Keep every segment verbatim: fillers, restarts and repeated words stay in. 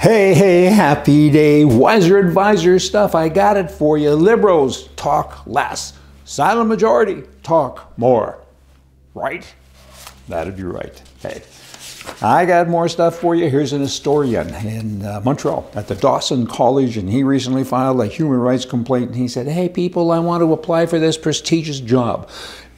Hey, hey, happy day. Wiser advisor stuff, I got it for you. Liberals talk less. Silent majority talk more. Right? That'd be right. Hey, I got more stuff for you. Here's an historian in uh, Montreal at the Dawson College, and he recently filed a human rights complaint, and he said, hey people, I want to apply for this prestigious job.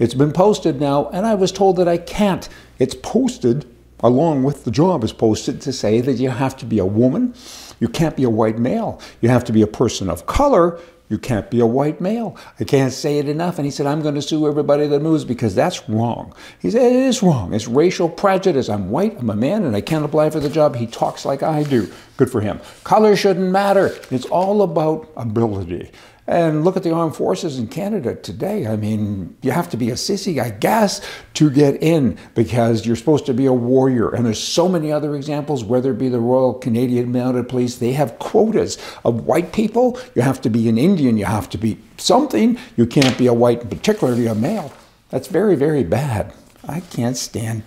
It's been posted now, and I was told that I can't. It's posted along with the job is posted to say that you have to be a woman, you can't be a white male, you have to be a person of color, you can't be a white male. I can't say it enough. And he said, I'm going to sue everybody that moves because that's wrong. He said, it is wrong. It's racial prejudice. I'm white, I'm a man, and I can't apply for the job. He talks like I do. Good for him. Color shouldn't matter. It's all about ability. And look at the armed forces in Canada today. I mean, you have to be a sissy, I guess, to get in because you're supposed to be a warrior. And there's so many other examples, whether it be the Royal Canadian Mounted Police, they have quotas of white people. You have to be an Indian, you have to be something. You can't be a white, particularly a male. That's very, very bad. I can't stand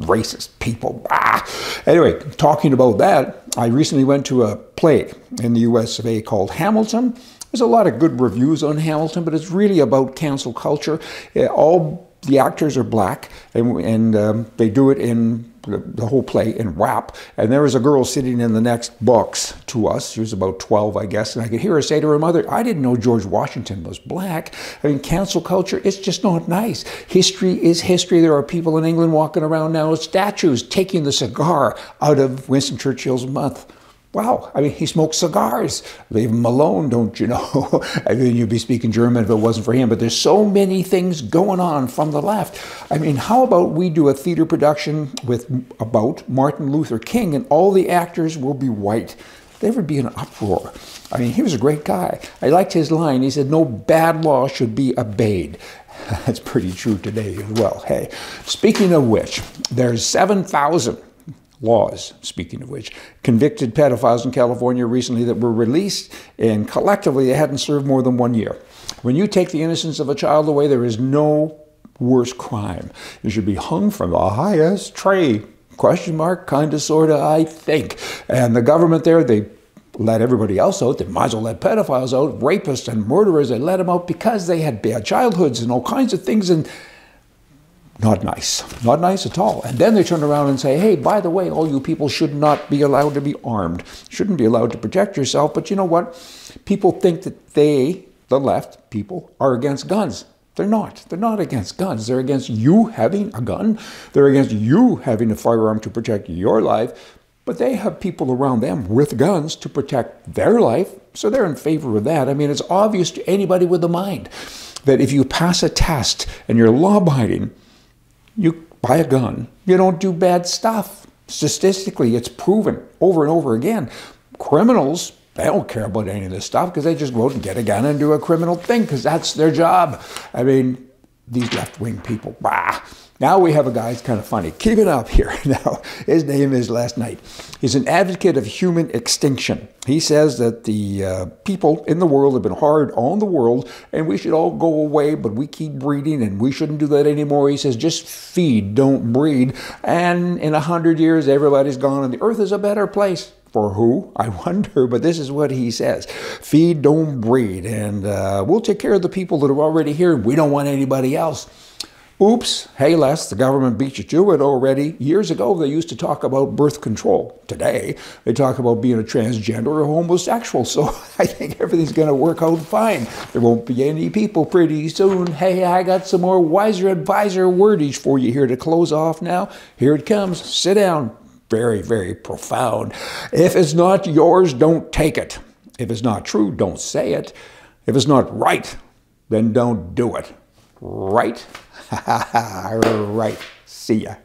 racist people. Ah. Anyway, talking about that, I recently went to a play in the U S of A called Hamilton. There's a lot of good reviews on Hamilton, but it's really about cancel culture. All the actors are black, and, and um, they do it in the, the whole play in rap. And there was a girl sitting in the next box to us. She was about twelve, I guess, and I could hear her say to her mother, I didn't know George Washington was black. I mean, cancel culture, it's just not nice. History is history. There are people in England walking around now with statues taking the cigar out of Winston Churchill's mouth. Wow, I mean, he smoked cigars. Leave him alone, don't you know? I mean, you'd be speaking German if it wasn't for him, but there's so many things going on from the left. I mean, how about we do a theater production with about Martin Luther King and all the actors will be white? There would be an uproar. I mean, he was a great guy. I liked his line. He said, no bad law should be obeyed. That's pretty true today as well, hey. Speaking of which, there's seven thousand. Laws, speaking of which, convicted pedophiles in California recently that were released, and collectively they hadn't served more than one year. When you take the innocence of a child away, there is no worse crime. You should be hung from the highest tree, question mark, kind of, sort of, I think. And the government there, they let everybody else out. They might as well let pedophiles out, rapists and murderers, they let them out because they had bad childhoods and all kinds of things. And not nice, not nice at all. And then they turn around and say, hey, by the way, all you people should not be allowed to be armed, shouldn't be allowed to protect yourself. But you know what? People think that they, the left people, are against guns. They're not. They're not against guns. They're against you having a gun. They're against you having a firearm to protect your life. But they have people around them with guns to protect their life. So they're in favor of that. I mean, it's obvious to anybody with a mind that if you pass a test and you're law-abiding, you buy a gun, you don't do bad stuff. Statistically, it's proven over and over again. Criminals, they don't care about any of this stuff because they just go out and get a gun and do a criminal thing because that's their job. I mean, these left-wing people, bah. Now we have a guy, it's kind of funny. Keep it up here now. His name is Last Knight. He's an advocate of human extinction. He says that the uh, people in the world have been hard on the world and we should all go away, but we keep breeding and we shouldn't do that anymore. He says, just feed, don't breed. And in a hundred years, everybody's gone and the earth is a better place. For who? I wonder, but this is what he says. Feed, don't breed. And uh, we'll take care of the people that are already here. We don't want anybody else. Oops, hey Les, the government beat you to it already. Years ago, they used to talk about birth control. Today, they talk about being a transgender or homosexual. So I think everything's going to work out fine. There won't be any people pretty soon. Hey, I got some more wiser advisor wordage for you here to close off now. Here it comes. Sit down. Very, very profound. If it's not yours, don't take it. If it's not true, don't say it. If it's not right, then don't do it. Right? Right. See ya.